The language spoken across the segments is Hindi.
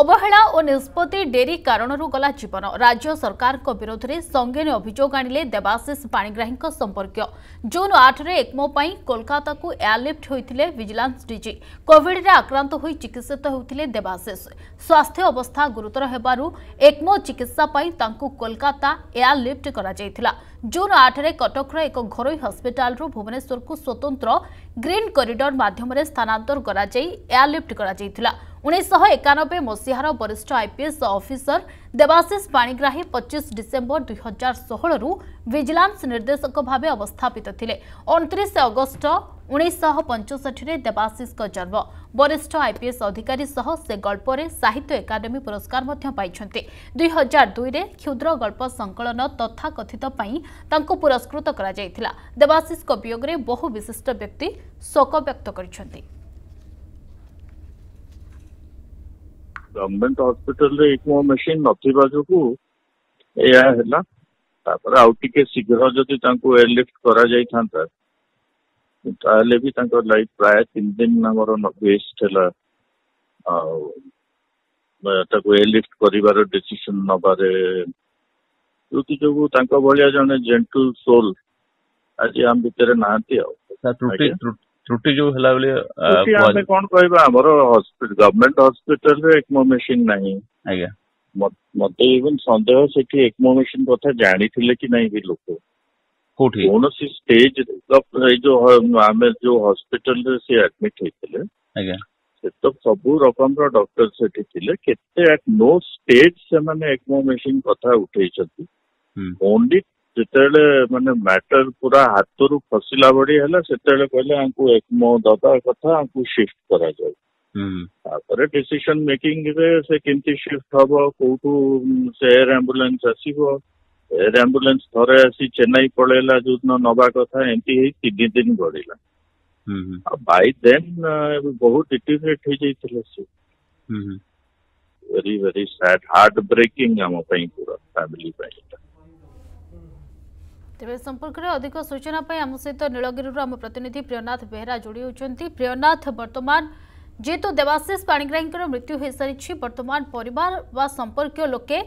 অবহেলা ও নিষ্পত্তি ডেরি কারণরু গলা জীবন রাজ্য সরকারক বিরোধে সঙ্গীন অভিযোগ আনিলে দেবাশিষ পাণিগ্রাহী সম্পর্কীয় জুন 8 একমো পাই কলকাতাকু এয়ারলিফ্ট হয়েছিলেন ভিজিলান্স ডিজি। কোভিডে আক্রান্ত হয়ে চিকিৎসিত হয়েছিলেন দেবাশিষ। স্বাস্থ্য অবস্থা গুরুতর হবার একমো চিকিৎসা পাই তাঁকু কলকাতা এয়ারলিফ্ট করা যাইতিলা। জুন 8 কটকর এক ঘরোই হসপিটালরু ভুবনেশ্বরকু স্বতন্ত্র গ্রিন করিডর মাধ্যমে স্থানান্তর করা যাই এয়ারলিফ্ট করা যাইতিলা। 1991 मसीहार वरिष्ठ IPS officer Debashish Panigrahi 25 December 2016 रु विजिलेंस निर्देशक भाव अवस्थापित थिले। 29 अगस्त 1965 रे देबाशीष को जन्म। वरिष्ठ आईपीएस अधिकारी सह से गल्परे साहित्य एकाडेमी पुरस्कार मध्य पाइछन्ते। 2002 रे क्षुद्र गल्प संकलन तथा कथित पई तांको पुरस्कृत करा जायथिला। देबाशीष को वियोग रे बहु विशिष्ट व्यक्ति शोक व्यक्त करिसन्ते। गवर्नमेंट हॉस्पिटल रे एक मशीन नथिबा जोकु एया हैला तापर आउट के शीघ्र जति तांको एयरलिफ्ट करा जाई थांता ताले भी तांको लाइफ प्राय 3 दिन नामरो नवेस्ट हैला आ ताको एयरलिफ्ट करिवार डिसीजन नबारे जोकि जोगु तांको भलिया जने जेंटल सोल आज हम भीतर नाती आ त्रुटि जो हला बले आमे कोन कहबा हमर हॉस्पिटल गवर्नमेंट हॉस्पिटल रे एकमो मशीन नाही आगे मते इवन संदेह सेठी एकमो मशीन कथा जानि थिले कि नाही भी लोक कोठी कोनोसी स्टेज जो आमे जो हॉस्पिटल रे से एडमिट हेले आगे से तो सब रकम रो डॉक्टर सेठी थिले केते एट नो स्टेज से माने एकमो मशीन कथा उठै छथि ओनली जेतले माने मैटर पूरा हातरू फसिला बड़ी हला सेतले कहले आंकू एकमो दादा कथा आंकू शिफ्ट करा जाय तापर डिसीजन मेकिंग रे से किंती शिफ्ट हबो कोठू से एयर एम्बुलेंस आसीबो एयर एम्बुलेंस थरे आसी चेन्नई पळेला जुदनो नबा कथा एंती हे 3 दिन गडीला बाय देन बहुत डिटेक्ट हे जैतले से very very sad heart breaking हम पई पूरा फैमिली पई तेज संपर्क में अधिक सूचना आम सहित नीलगिरी आम प्रतिनिधि प्रियनाथ बेहरा जोड़ी होती। प्रियनाथ, बर्तमान जेहेतु देबाशीष पाणिग्राही मृत्यु हो सारी बर्तमान परिवार व संपर्क लोके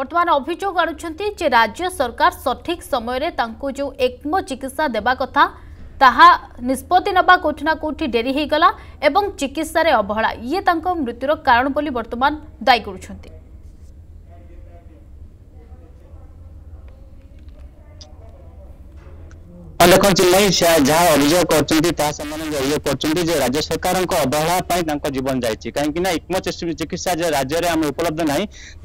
बर्तमान अभियोग आणुंट राज्य सरकार सठिक समय जो एकमो चिकित्सा देवा कथा ताहा निष्पत्ति ना कौटि ना कौटि डेरी हो गला एवं चिकित्सा अवहेला ये मृत्युर कारण बोली बर्तमान दायी कर लेखन चिल्लाई जहाँ अभियोग कर राज्य सरकार अवहेला जीवन जाती कहीं इक्मो चिकित्सा राज्य में आम उपलब्ध ना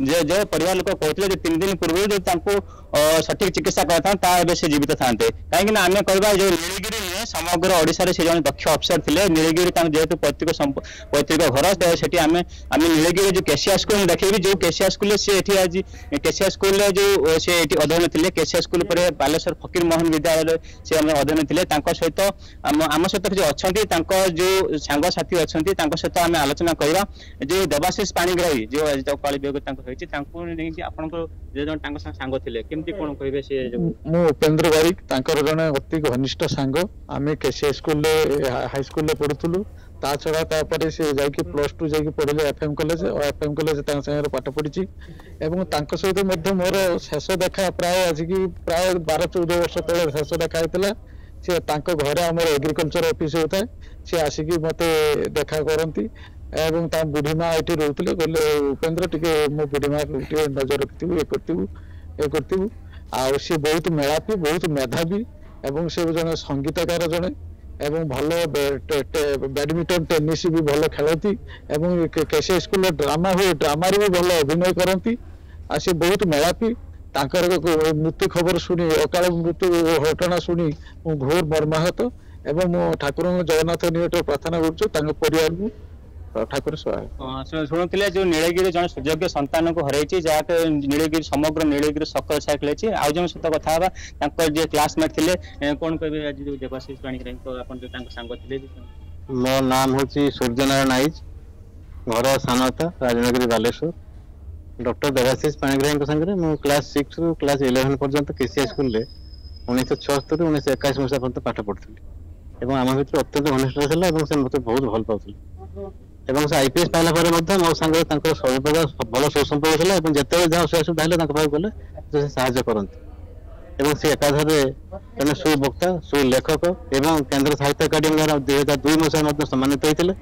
जो परिवार लोक कहते 3 दिन पूर्व सठिक चिकित्सा करता से जीवित था कहीं आम कह जो नीलगिरी नुहे समग्र ओडिशा से जो दक्ष अफिसर थे नीलगिरी जेहतु पैतृक घर से नीलगिरी जो केसीआर स्कूल देखिए जो केसीआर स्कूल से आज केसीआर स्कूल जो सी अध्ययन थे केसीआर स्कूल बालेश्वर फकीर मोहन विद्यालय से आम अध्ययन थे सहित आम सहित जो अच्छा जो सांगसाथी अच्छा सहित आम आलोचना करवा जो देबाशीष पाणिग्राही जो आपंकर सांग थे केमती कौन कहे से मु उपेंद्र बारिक जड़े अति घनिष्ठ सांग आम केसी स्कूल हाई स्कूल पढ़ुलु ता छड़ा तापर से जाकि प्लस टू जाकि पढ़ले एफएम कॉलेज और एफएम कॉलेज संगे पाठ पढ़ी एवं सहित मोर शेष देखा प्राय आज की प्राय 12-14 वर्ष तेज शेष देखा होता सी घर आम एग्रीकल्चर ऑफिस होता है सी आसिक मत देखा करती एवं बुढ़ीमा ये रोते कहले उपेंद्र टे मो बुढ़ीमा नजर रखु ये करू ये करू आ बहुत मेलापी बहुत मेधावी एवं से जन संगीतकार जड़े एवं भल बैडमिंटन टेनिस भी भल खेलती एवं केसी स्कूल ड्रामा हुए ड्रामा भी भल अभिनय करती आ सी बहुत मेलापी तांकर मृत्यु खबर शुणी अकाल मृत्यु घटना शुणी घोर मर्माहत एवं मो ठाकुर जगन्नाथ निकट प्रार्थना कर परिवार को ठाकुर शुणुते जो नीलगिरी जन सुयोग्य संतान को हरई जहाँ नीलगिरी समग्र नीलगिरी सकर साइकिल अच्छी आज जन सहित कथा जे क्लासमेट थे कौन कह देबाशीष पाणिग्राही सांग थे मो नाम हूँ सूर्यनारायण आईज घर सानता राजनगिरी बालेश्वर डॉक्टर देबाशीष पाणिग्राही सांगे मुझे क्लास 6 रु क्लास 11 पर्यटन केसीआर स्कूल में 1976 1981 मसीहा पर्यटन पाठ पढ़ुली आम भितर अत्यंत घनिष्ठ था मतलब बहुत भल पाते एवं से आईपीएस पाइला पर मध्यम मो संगे तंकर सब प्रकार भलो सुसंपर्क छले एवं जते जा सुसु दाइले तंक पाउ गले जे सहायता करंती एवं से एकाधारे जने सु वक्ता सु लेखक एवं केंद्र साहित्य एकाडमी द्वारा 2002 मसे मध्य सम्मानित होइतिले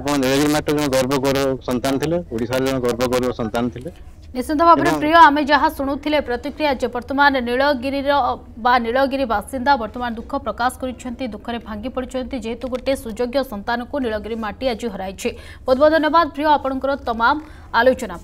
एवं नेहरी मात्र जन गर्व गौरव संतान थिले ओडिसा जन गर्व गौरव संतान थिले निश्चित भाव प्रिय आम जहाँ शुणुले प्रतिक्रिया जो बर्तमान नीलगिरी बा नीलगिरी बासिंदा बर्तमान दुख प्रकाश कर दुखरे भांगी पड़ते जेहेतु गोटे सुयोग्य संतान को नीलगिरी माटी आज हर बहुत बहुत धन्यवाद प्रिय आपणकर तमाम आलोचना।